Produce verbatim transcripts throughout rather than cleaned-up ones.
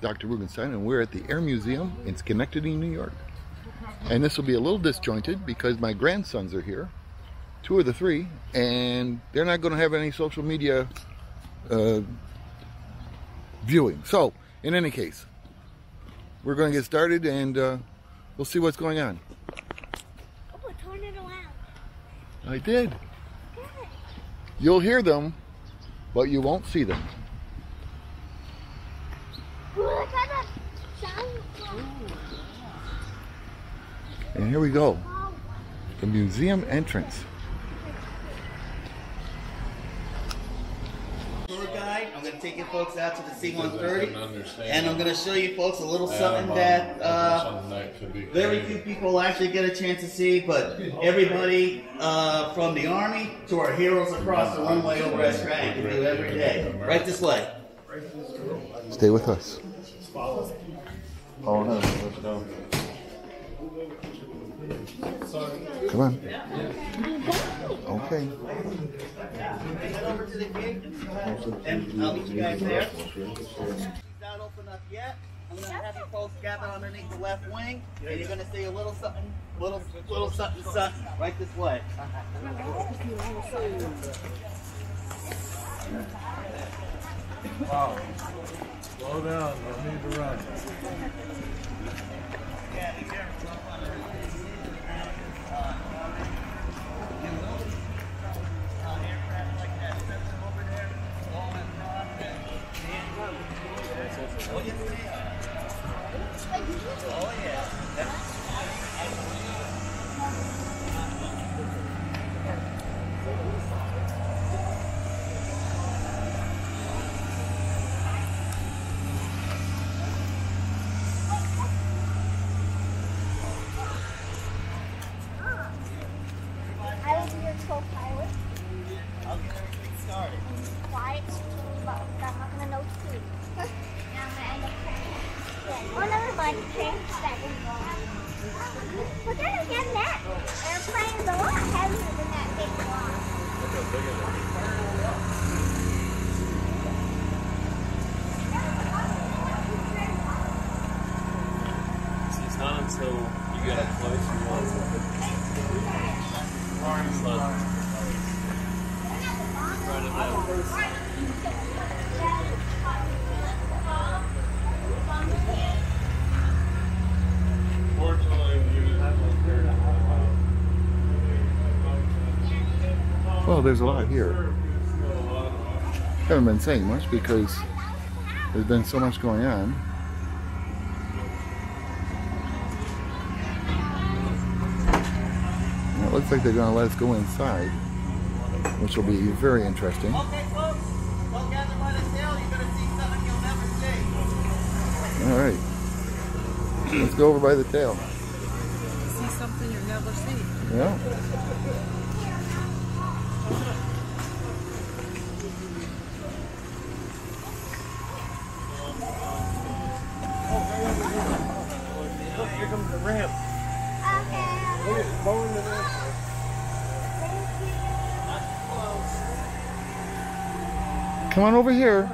Doctor Rugenstein, and we're at the Air Museum in Schenectady, New York. And this will be a little disjointed because my grandsons are here, two of the three, and they're not going to have any social media uh, viewing. So, in any case, we're going to get started and uh, we'll see what's going on. Oh, a tornado out. I did. Good. You'll hear them, but you won't see them. And here we go, the museum entrance. Tour guide, I'm gonna take you folks out to the C one thirty, and I'm gonna show you folks a little something that uh, very few people actually get a chance to see, but everybody uh, from the Army to our heroes across the runway over at Stratton can do every day. Right this way. Stay with us. Oh no, let's go. Come on. Okay. Head over to the gate and I'll meet you guys there. It's not open up yet. I'm gonna have you folks gather underneath the left wing, and you're gonna see a little something, little, little something, something right this way. Wow. Slow down. I need to run. Oh yeah, I was your co pilot. I'll get everything started. Quiet, but I'm not gonna know too. Oh, never mind. But then again, that airplane is a lot heavier than that big one. Look how big it is. See, it's not until you get up close you want something. Arms left. Right at that. Well, there's a lot here. Haven't been saying much because there's been so much going on. And it looks like they're going to let us go inside, which will be very interesting. All right, let's go over by the tail. You see something you'll never see. Yeah. Look, here comes the ramp. Okay. Look, it's going to the... Come on over here.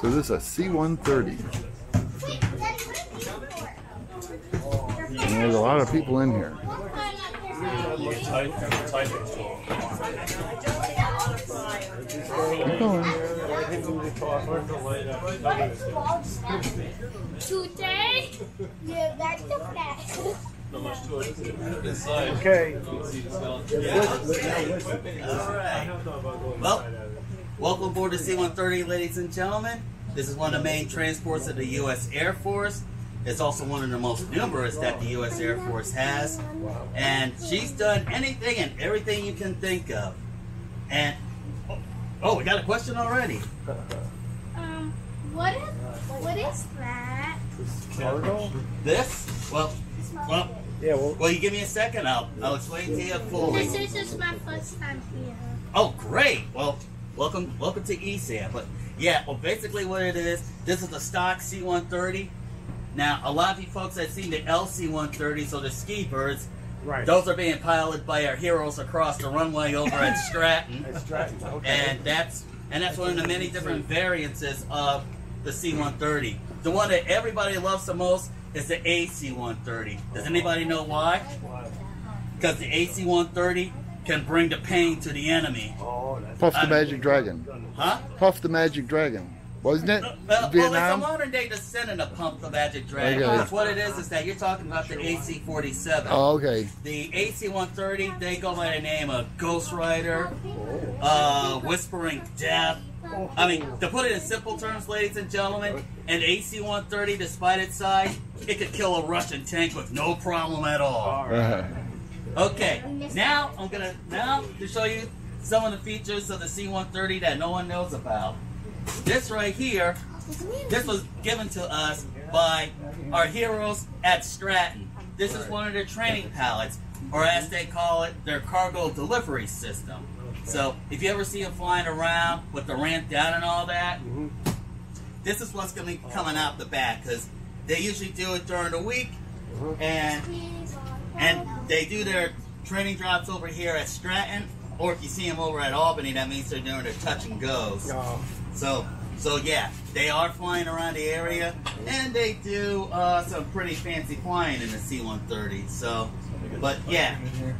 So this is a C one thirty. And there's a lot of people in here. Tight, tight. I'm going. Today, you're back to back. Not much to it inside. Okay. Alright. Well, welcome aboard the C one thirty, ladies and gentlemen. This is one of the main transports of the U S Air Force. It's also one of the most numerous that the U S Air Force has. And she's done anything and everything you can think of. And, oh, oh we got a question already. Um, what is, what is that? Cargo? This? Well, Well, yeah, well, well, you give me a second, I'll, I'll explain to you fully. This is my first time here. Oh, great. Well, welcome welcome to E S A M. But yeah, well, basically what it is, this is a stock C one thirty. Now, a lot of you folks have seen the L C one thirty, so the ski birds, right. Those are being piloted by our heroes across the runway over at Stratton. At Stratton, okay. And that's, and that's one of the many different variances of the C one thirty. The one that everybody loves the most is the A C one thirty. Does anybody know why? Because the A C one thirty can bring the pain to the enemy. Puff the Magic Dragon. Huh? Puff the Magic Dragon. Wasn't it? Well, well, it's a modern day descendant of Puff the Magic Dragon. Okay. Because what it is is that you're talking about the A C forty-seven. Oh, okay. The A C one thirty, they go by the name of Ghost Rider, uh, Whispering Death. I mean, to put it in simple terms, ladies and gentlemen, an A C one thirty, despite its size, it could kill a Russian tank with no problem at all. Okay, now I'm gonna now to show you some of the features of the C one thirty that no one knows about. This right here, this was given to us by our heroes at Stratton. This is one of their training pallets, or as they call it, their cargo delivery system. So, if you ever see them flying around with the ramp down and all that, mm-hmm. This is what's going to be coming out the back, because they usually do it during the week, mm-hmm. and and they do their training drops over here at Stratton, or if you see them over at Albany, that means they're doing their touch and goes. Oh. So, so yeah, they are flying around the area, and they do uh, some pretty fancy flying in the C one thirty. So. But yeah,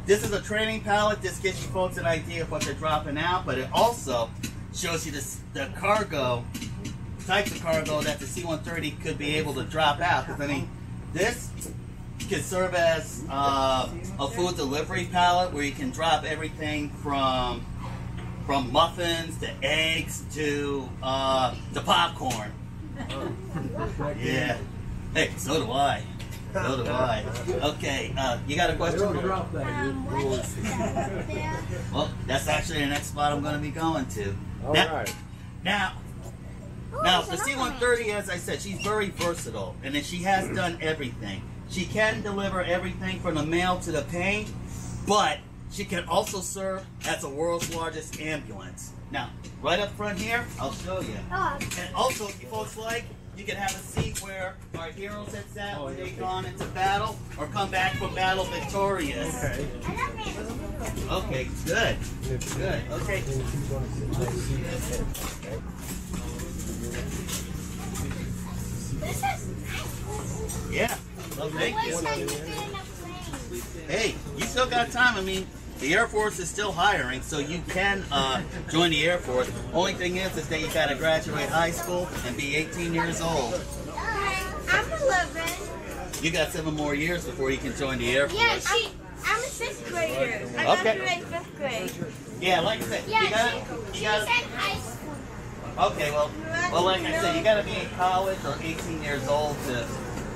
this is a training pallet. This gives you folks an idea of what they're dropping out, but it also shows you the, the cargo, types of cargo that the C one thirty could be able to drop out. Because I mean, this can serve as uh, a food delivery pallet where you can drop everything from from muffins to eggs to uh, to popcorn. Yeah. Hey, so do I. So do I. Okay, uh, you got a question? Um, what is that? Well, that's actually the next spot I'm going to be going to. All now, right. Now, Ooh, now the C one thirty, as I said, she's very versatile, and then she has done everything. She can deliver everything from the mail to the paint, but she can also serve as the world's largest ambulance. Now, right up front here, I'll show you. Oh. And also, if you folks like, you can have a seat where our hero sits at when they've gone into battle or come back from battle victorious. Okay, okay, good. Good. Okay. This is yeah. Well, thank you. Hey, you still got time. I mean, the Air Force is still hiring, so you can uh, join the Air Force. Only thing is, is that you gotta graduate high school and be eighteen years old. Uh, I'm eleven. You got seven more years before you can join the Air Force. Yeah, she, I'm a sixth grader. I graduated fifth grade. Yeah, like I said, yeah, you gotta, she, you gotta, she said high school. Okay, well, well, like I said, you gotta be in college or eighteen years old to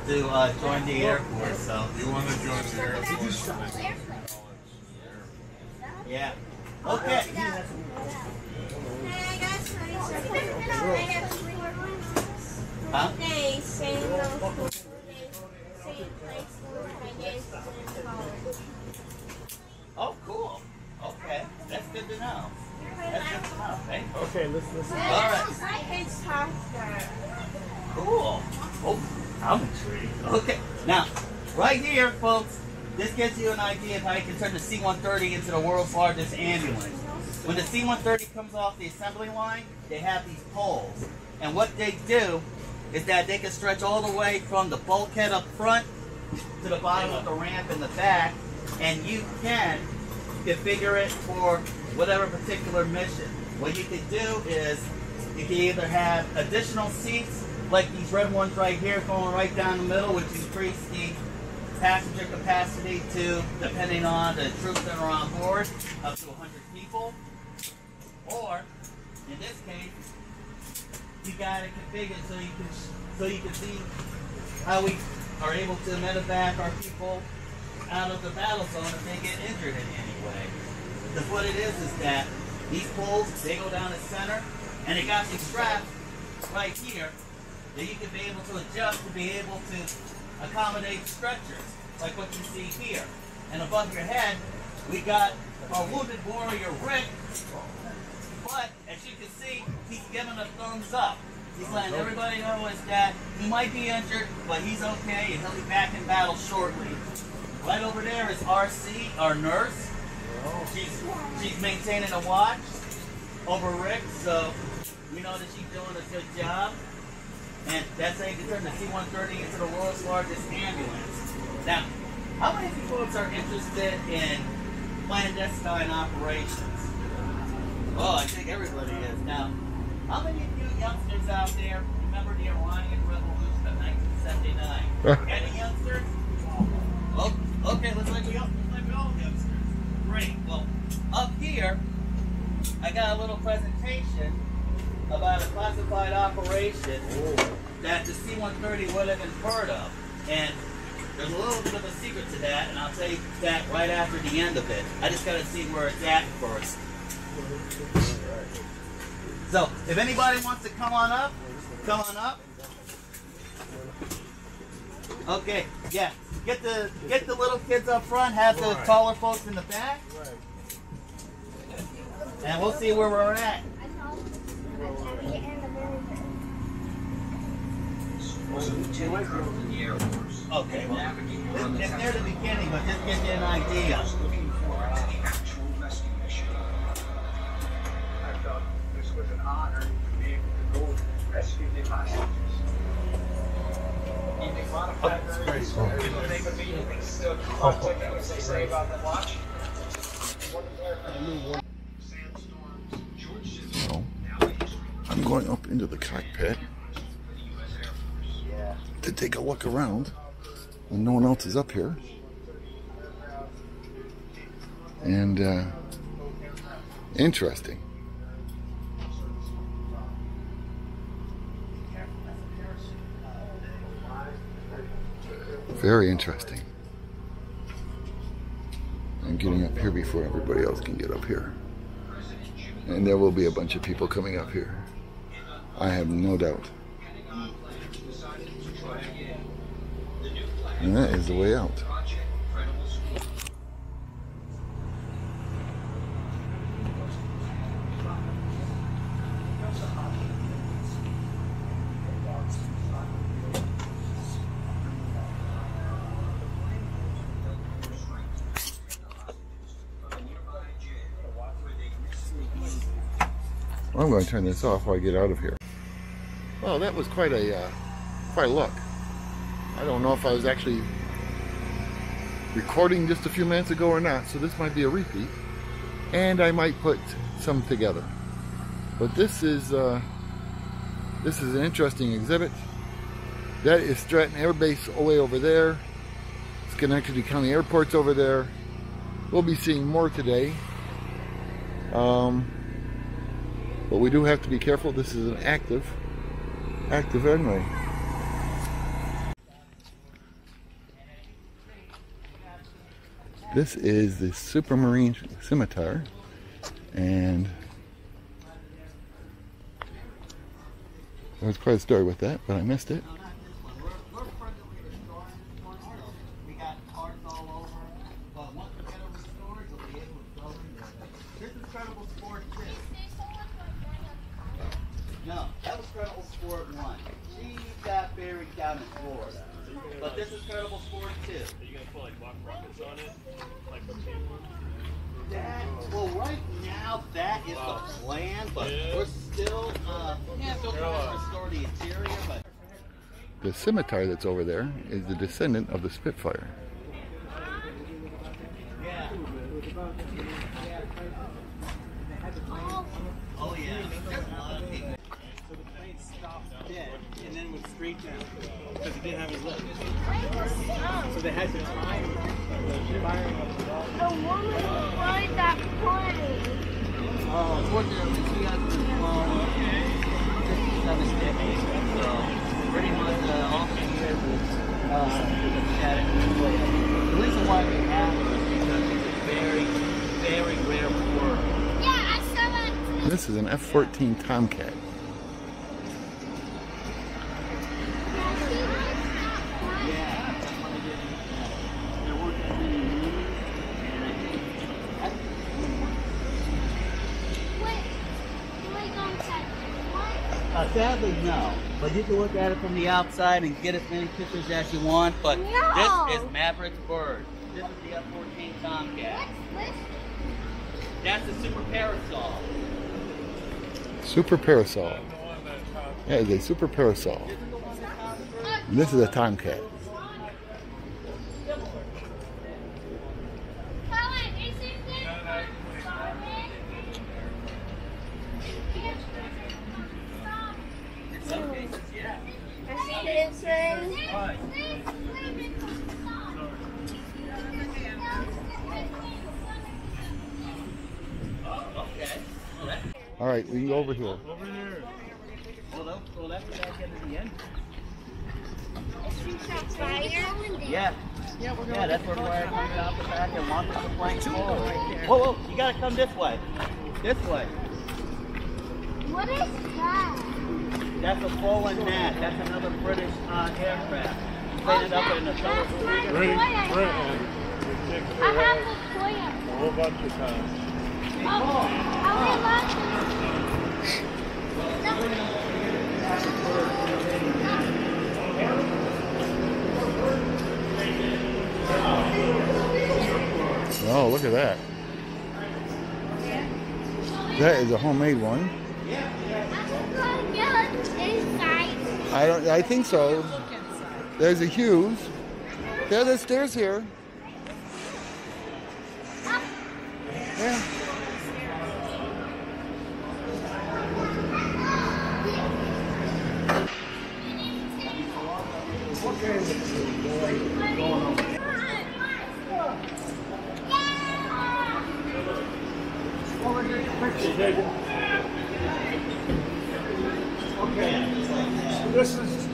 to uh, join the Air Force. So you want to join the Air Force? Yeah. Okay. Huh? Oh, cool. Okay. That's good to know. That's good to know. Thank you. Okay, let's listen. All right. Cool. Oh, I'm intrigued. Okay. Now, right here, folks. This gives you an idea of how you can turn the C one thirty into the world's largest ambulance. When the C one thirty comes off the assembly line, they have these poles. And what they do is that they can stretch all the way from the bulkhead up front to the bottom of the ramp in the back, and you can configure it for whatever particular mission. What you can do is you can either have additional seats, like these red ones right here, going right down the middle, which increase the passenger capacity to, depending on the troops that are on board, up to one hundred people. Or, in this case, you got it configured so you can so you can see how we are able to medevac our people out of the battle zone if they get injured in any way. Because what it is is that these poles, they go down the center, and they got these straps right here that you can be able to adjust to be able to accommodate stretchers, like what you see here. And above your head, we got a wounded warrior, Rick, but as you can see, he's giving a thumbs up. He's letting everybody know his dad. He might be injured, but he's okay, and he'll be back in battle shortly. Right over there is R C, our nurse. She's, she's maintaining a watch over Rick, so we know that she's doing a good job. And that's how you can turn the C one thirty into the world's largest ambulance. Now, how many of you folks are interested in clandestine operations? Oh, I think everybody is. Now, how many of you youngsters out there remember the Iranian Revolution of nineteen seventy-nine? Any youngsters? Oh, okay, looks like we all, looks like we all youngsters. Great. Well, up here, I got a little presentation about a classified operation that the C one thirty would have been heard of. And there's a little bit of a secret to that, and I'll tell you that right after the end of it. I just got to see where it's at first. So, if anybody wants to come on up, come on up. Okay, yeah. Get the get the little kids up front, have the taller folks in the back. And we'll see where we're at. Okay, well, it's near the beginning, but just give you an idea. It was an honor to be able to go rescue the hostages. You think modified versions are everything but me? You think still conflict that was they say about the watch? So, I'm going up into the cockpit to take a look around when no one else is up here. And, uh, interesting. Very interesting. I'm getting up here before everybody else can get up here. And there will be a bunch of people coming up here. I have no doubt. And that is the way out. I'm going to turn this off while I get out of here. Well, that was quite a uh, quite a look. I don't know if I was actually recording just a few minutes ago or not, so this might be a repeat, and I might put some together. But this is uh, this is an interesting exhibit. That is Stratton Air Base away over there. Schenectady County Airport's over there. We'll be seeing more today. Um, But we do have to be careful. This is an active, active runway. This is the Supermarine Scimitar, and there was quite a story with that, but I missed it. The scimitar that's over there is the descendant of the Spitfire. Yeah. Oh, So the plane stopped dead and then went straight down because it didn't have his lift. So they had to time the firing of the dog. The woman who ride that plane. Oh, unfortunately, she had to blow. So pretty much uh, all she did was uh, chatting. The reason why they have it is because it's a very, very rare bird. Yeah, I saw it. This is an F fourteen Tomcat. Sadly, no. But you can look at it from the outside and get as many pictures as you want. But no. This is Maverick's bird. This is the F fourteen Tomcat. What's this? That's a super parasol. Super parasol. Yeah, it's a super parasol. And this is a Tomcat. All right, we can go over here. Over here. Well, that's what I get at the end. Yeah. Yeah, we're going yeah, that's where we're going out the back and launch the plane. Whoa, whoa, you got to come this way. This way. What is that? That's a fallen gnat. That's another British uh, aircraft. They oh, ended up in a total. I have the toy. What about your time? Oh, oh, look at that. That is a homemade one. I don't I think so. There's a Hughes. There's the stairs here. Yeah. Okay. So this is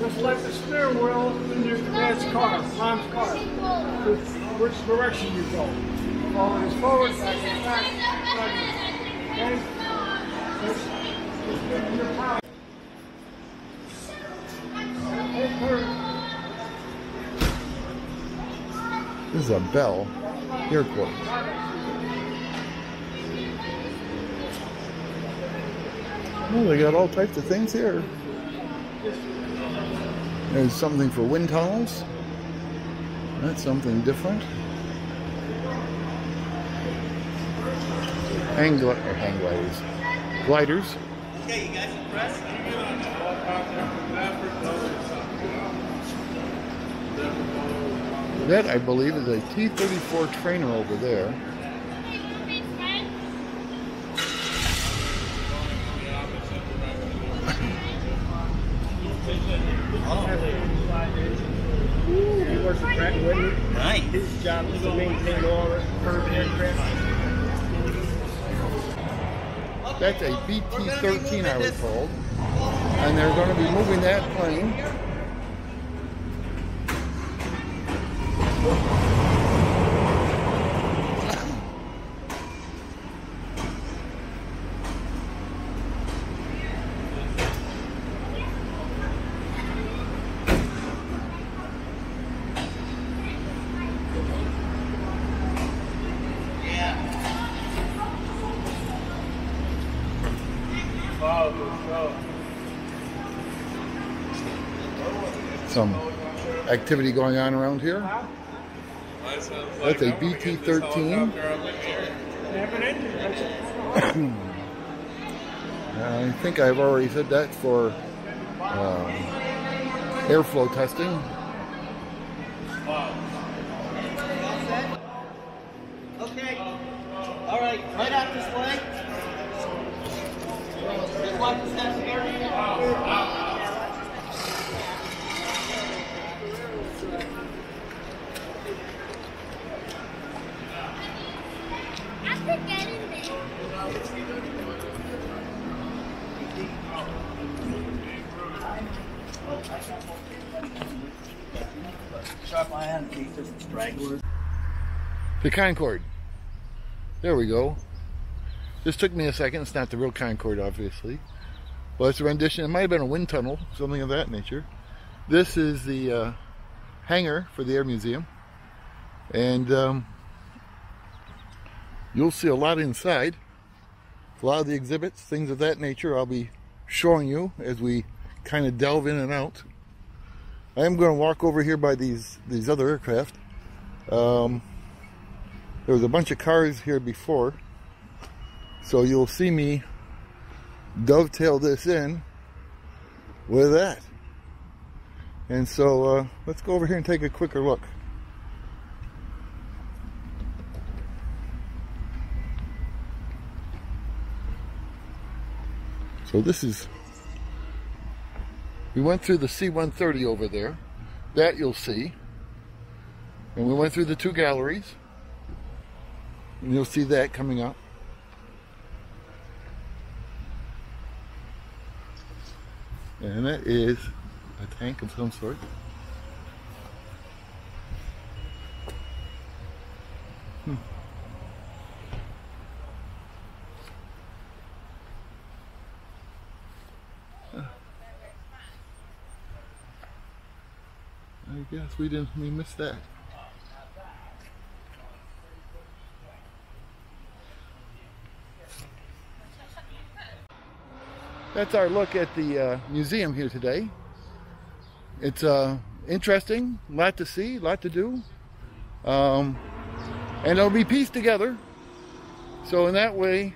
just like the steer wheel in your dad's car, mom's car. Which direction you go? Forward is forward, back is back, back. Okay? This is a Bell Airport. Oh, they got all types of things here. There's something for wind tunnels. That's something different. Hang, gl or hang gliders. Gliders. Okay, you guys impressed? That, I believe, is a T thirty-four trainer over there. Nice. His job is to maintain all curved aircraft. That's a B T thirteen, I was told. And they're going to be moving that plane. Some activity going on around here. That's a B T thirteen. I think I've already said that for um, airflow testing. Okay. All right. Right out this way. I had a piece of stragglers. The Concorde. There we go. This took me a second. It's not the real Concorde, obviously. Well, it's a rendition. It might have been a wind tunnel, something of that nature. This is the uh, hangar for the Air Museum. And um, you'll see a lot inside. A lot of the exhibits, things of that nature, I'll be showing you as we kind of delve in and out. I am going to walk over here by these, these other aircraft. Um, there was a bunch of cars here before. So you'll see me dovetail this in with that. And so uh, let's go over here and take a quicker look. So this is, we went through the C one thirty over there, that you'll see. And we went through the two galleries, and you'll see that coming up. And that is a tank of some sort. Hmm. I guess we didn't, we missed that. That's our look at the uh, museum here today. It's uh, interesting, a lot to see, a lot to do. Um, and it'll be pieced together. So in that way,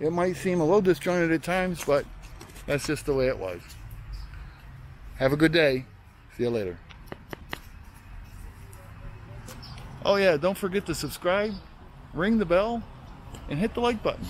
it might seem a little disjointed at times, but that's just the way it was. Have a good day. See you later. Oh yeah, don't forget to subscribe, ring the bell, and hit the like button.